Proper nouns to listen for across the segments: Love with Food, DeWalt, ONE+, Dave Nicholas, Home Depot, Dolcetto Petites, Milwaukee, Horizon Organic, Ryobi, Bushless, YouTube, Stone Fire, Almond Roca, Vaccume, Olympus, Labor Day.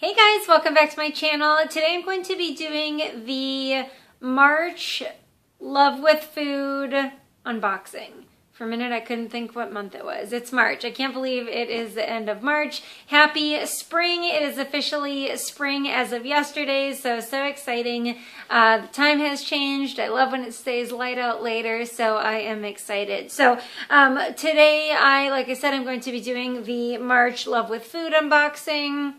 Hey guys, welcome back to my channel. Today I'm going to be doing the March Love with Food unboxing. For a minute I couldn't think what month it was. It's March. I can't believe it is the end of March. Happy spring. It is officially spring as of yesterday, so exciting. The time has changed. I love when it stays light out later, so I am excited. So today, like I said, I'm going to be doing the March Love with Food unboxing.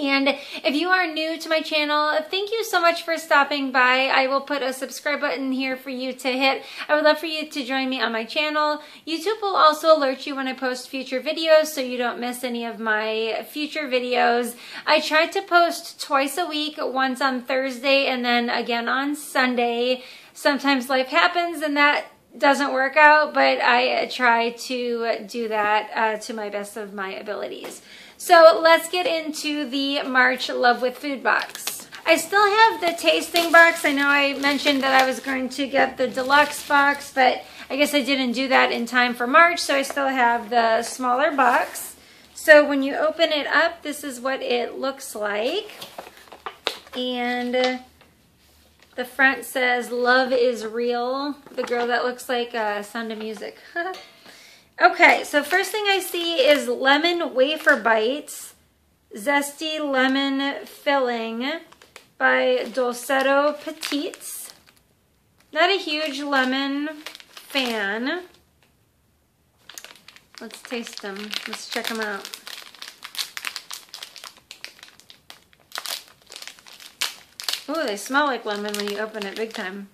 And if you are new to my channel, thank you so much for stopping by. I will put a subscribe button here for you to hit. I would love for you to join me on my channel. YouTube will also alert you when I post future videos so you don't miss any of my future videos. I try to post twice a week, once on Thursday and then again on Sunday. Sometimes life happens and that doesn't work out, but I try to do that to my best of my abilities. So let's get into the March Love with Food box. I still have the tasting box. I know I mentioned that I was going to get the deluxe box, but I guess I didn't do that in time for March, so I still have the smaller box. So when you open it up, this is what it looks like. And the front says, "Love is real." The girl that looks like Sound of Music. Okay, so first thing I see is lemon wafer bites, zesty lemon filling by Dolcetto Petites. Not a huge lemon fan. Let's taste them. Let's check them out. Ooh, they smell like lemon when you open it big time.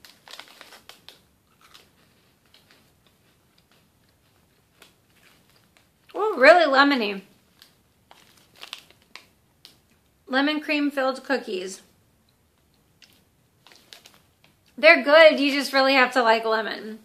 Really lemony. Lemon cream filled cookies. They're good, you just really have to like lemon.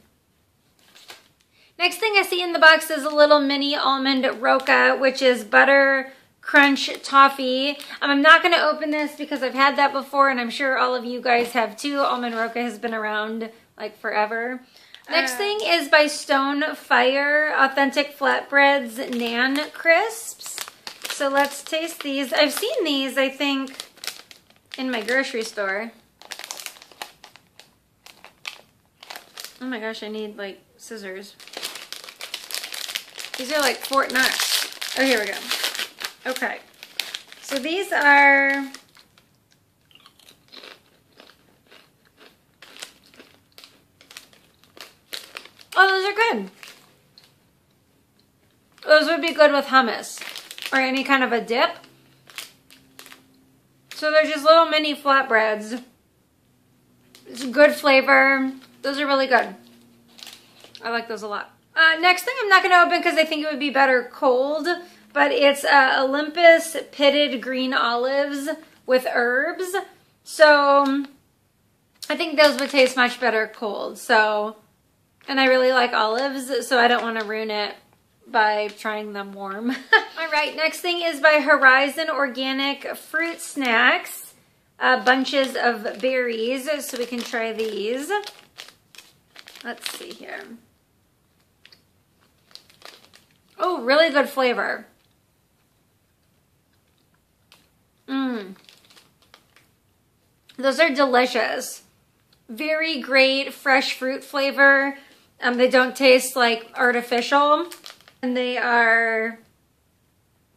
Next thing I see in the box is a little mini almond roca, which is butter crunch toffee. I'm not going to open this because I've had that before and I'm sure all of you guys have too. Almond roca has been around like forever. Next thing is by Stone Fire, Authentic Flatbreads Nan Crisps. So let's taste these. I've seen these, I think, in my grocery store. Oh my gosh, I need, like, scissors. These are like Fort Knox. Oh, here we go. Okay. So these are... Those would be good with hummus or any kind of a dip. So they're just little mini flatbreads. It's good flavor. Those are really good. I like those a lot. Next thing I'm not going to open because I think it would be better cold, but it's Olympus pitted green olives with herbs. So I think those would taste much better cold. So, and I really like olives, so I don't want to ruin it by trying them warm. All right, next thing is by Horizon Organic Fruit Snacks, bunches of berries, so we can try these. Let's see here. Oh, really good flavor. Mmm. Those are delicious. Very great fresh fruit flavor. They don't taste like artificial. And they are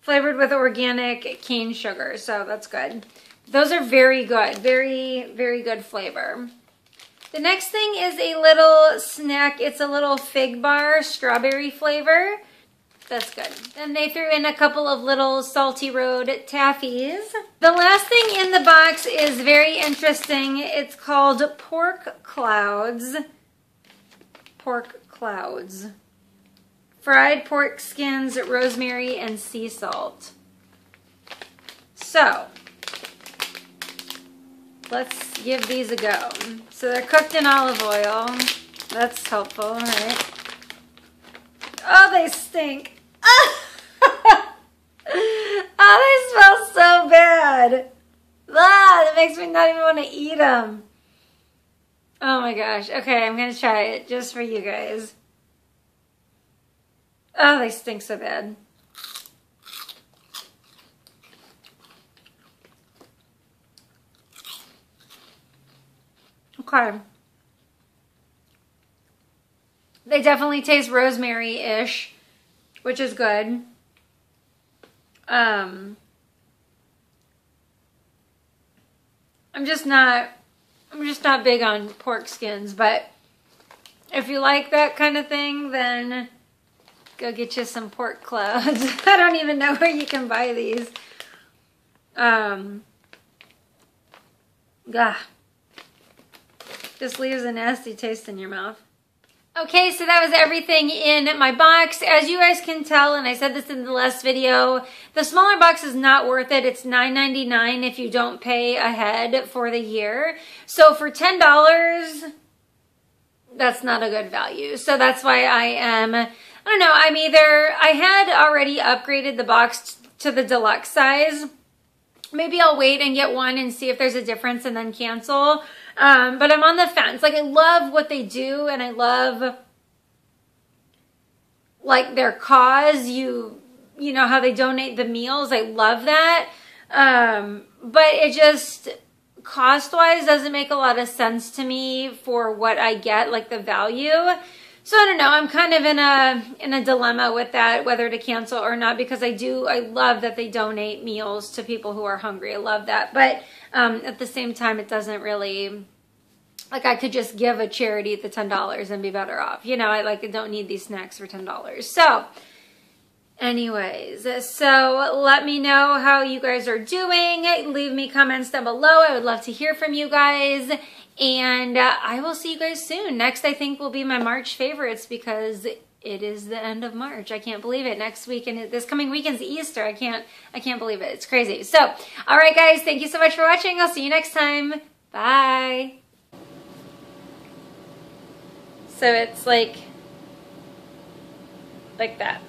flavored with organic cane sugar, so that's good. Those are very good. Very, very good flavor. The next thing is a little snack. It's a little fig bar, strawberry flavor. That's good. Then they threw in a couple of little Salty Road taffies. The last thing in the box is very interesting. It's called Pork Clouds. Pork Clouds. Fried pork skins, rosemary, and sea salt. So, let's give these a go. So they're cooked in olive oil. That's helpful, right? Oh, they stink. Oh, they smell so bad. Ah, that makes me not even want to eat them. Oh my gosh. Okay, I'm going to try it just for you guys. Oh, they stink so bad. Okay. They definitely taste rosemary-ish, which is good. I'm just not big on pork skins, but if you like that kind of thing, then go get you some pork cloves. I don't even know where you can buy these. Just leaves a nasty taste in your mouth. Okay, so that was everything in my box. As you guys can tell, and I said this in the last video, the smaller box is not worth it. It's $9.99 if you don't pay ahead for the year. So for $10, that's not a good value. So that's why I had already upgraded the box to the deluxe size. Maybe I'll wait and get one and see if there's a difference and then cancel. But I'm on the fence. Like, I love what they do, and I love, like, their cause. You know, how they donate the meals. I love that. But it just, cost-wise, doesn't make a lot of sense to me for what I get, like, the value. So I don't know, I'm kind of in a dilemma with that, whether to cancel or not, because I love that they donate meals to people who are hungry. I love that. But at the same time, it doesn't really, like, I could just give a charity the $10 and be better off. You know, I don't need these snacks for $10. So anyways, so let me know how you guys are doing. Leave me comments down below. I would love to hear from you guys. And I will see you guys soon. Next, I think, will be my March favorites because it is the end of March. I can't believe it. Next week and this coming weekend's Easter. I can't believe it. It's crazy. So, all right, guys. Thank you so much for watching. I'll see you next time. Bye. So it's like that.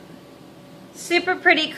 Super pretty.